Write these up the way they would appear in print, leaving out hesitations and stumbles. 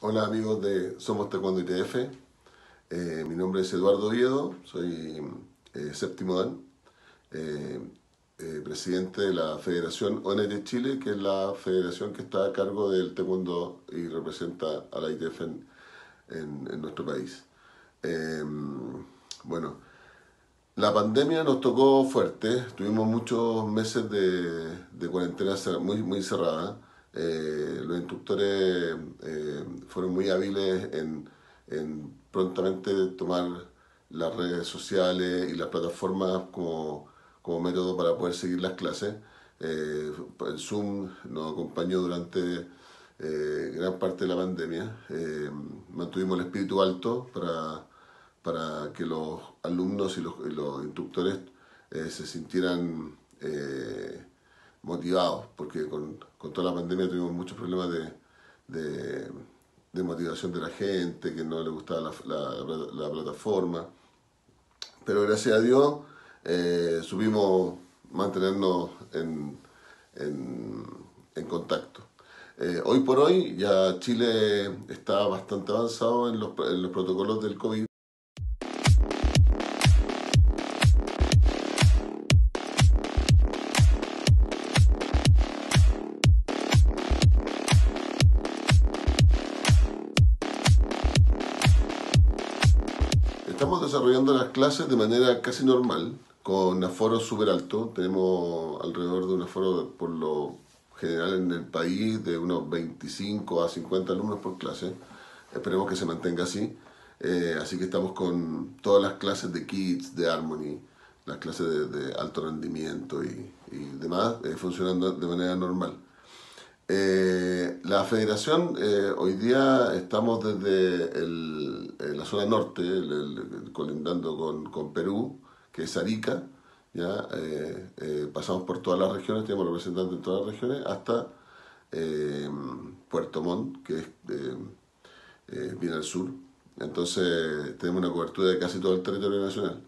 Hola amigos de Somos Taekwondo ITF, mi nombre es Eduardo Oviedo, soy séptimo dan, presidente de la Federación ONG de Chile, que es la federación que está a cargo del Taekwondo y representa a la ITF en nuestro país. Bueno, la pandemia nos tocó fuerte, tuvimos muchos meses de cuarentena muy cerrada. Los instructores fueron muy hábiles en prontamente tomar las redes sociales y las plataformas como método para poder seguir las clases. El Zoom nos acompañó durante gran parte de la pandemia. Mantuvimos el espíritu alto para que los alumnos y los instructores se sintieran motivados, porque con toda la pandemia tuvimos muchos problemas de motivación de la gente, que no le gustaba la plataforma. Pero gracias a Dios supimos mantenernos en contacto. Hoy por hoy ya Chile está bastante avanzado en los protocolos del COVID. Estamos desarrollando las clases de manera casi normal, con aforos súper altos. Tenemos alrededor de un aforo por lo general en el país de unos 25 a 50 alumnos por clase. Esperemos que se mantenga así. Así que estamos con todas las clases de Kids, de Harmony, las clases de alto rendimiento y demás, funcionando de manera normal. La federación, hoy día estamos desde la zona norte, colindando con Perú, que es Arica, ¿ya? Pasamos por todas las regiones, tenemos representantes en todas las regiones, hasta Puerto Montt, que es bien al sur. Entonces tenemos una cobertura de casi todo el territorio nacional.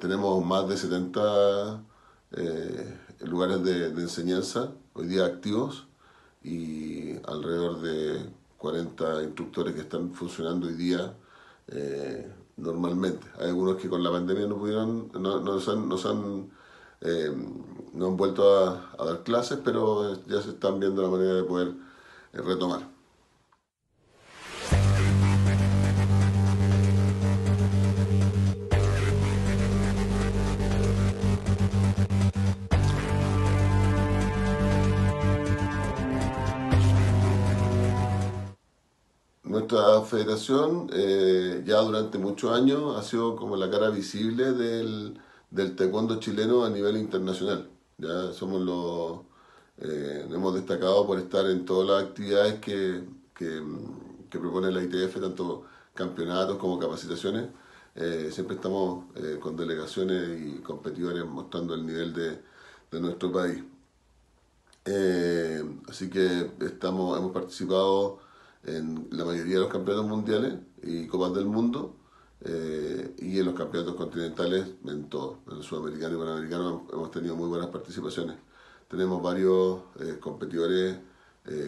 Tenemos más de 70 lugares de enseñanza hoy día activos y alrededor de 40 instructores que están funcionando hoy día normalmente. Hay algunos que con la pandemia no han vuelto a dar clases, pero ya se están viendo la manera de poder retomar. Nuestra federación ya durante muchos años ha sido como la cara visible del taekwondo chileno a nivel internacional. Ya somos hemos destacado por estar en todas las actividades que propone la ITF, tanto campeonatos como capacitaciones. Siempre estamos con delegaciones y competidores mostrando el nivel de nuestro país. Así que hemos participado en la mayoría de los campeonatos mundiales y copas del mundo, y en los campeonatos continentales, en todo, en el sudamericano y panamericano hemos tenido muy buenas participaciones. Tenemos varios competidores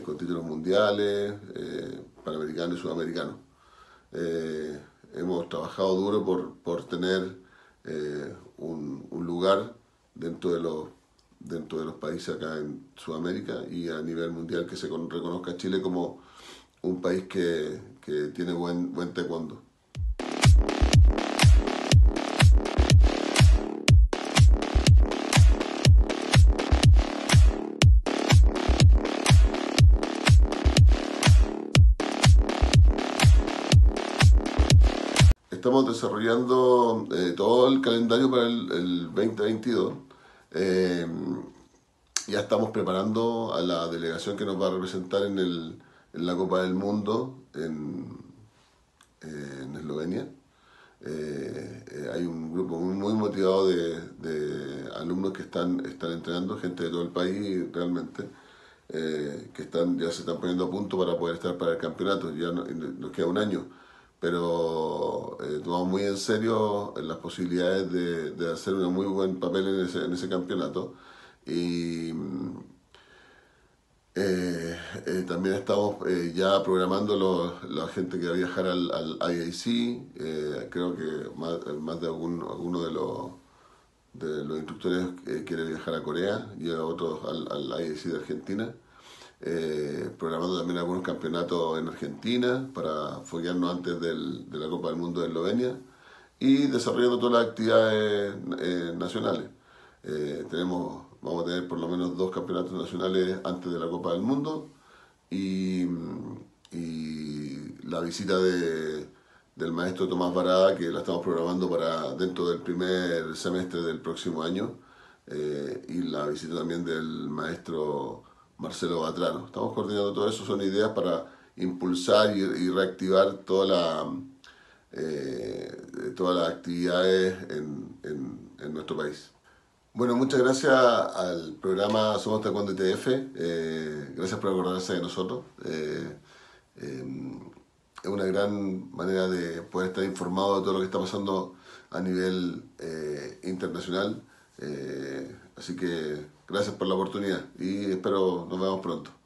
con títulos mundiales, panamericanos y sudamericanos. Hemos trabajado duro por tener un lugar dentro de los países acá en Sudamérica y a nivel mundial, que se reconozca a Chile como un país que tiene buen taekwondo. Estamos desarrollando todo el calendario para el 2022. Ya estamos preparando a la delegación que nos va a representar en la Copa del Mundo en Eslovenia. Hay un grupo muy motivado de alumnos que están entrenando, gente de todo el país realmente, que ya se están poniendo a punto para poder estar para el campeonato. Ya nos queda un año, pero tomamos muy en serio las posibilidades de hacer un muy buen papel en ese campeonato. Y También estamos ya programando la gente que va a viajar al IAC. Creo que más de alguno de los instructores quiere viajar a Corea y a otros al IAC de Argentina. Programando también algunos campeonatos en Argentina para foguearnos antes de la Copa del Mundo de Eslovenia y desarrollando todas las actividades nacionales. Vamos a tener por lo menos 2 campeonatos nacionales antes de la Copa del Mundo y la visita del maestro Tomás Varada, que la estamos programando para dentro del primer semestre del próximo año, y la visita también del maestro Marcelo Batrano. Estamos coordinando todo eso, son ideas para impulsar y reactivar todas las actividades en nuestro país. Bueno, muchas gracias al programa Somos Taekwondo ITF, gracias por acordarse de nosotros. Es una gran manera de poder estar informado de todo lo que está pasando a nivel internacional, así que gracias por la oportunidad y espero nos vemos pronto.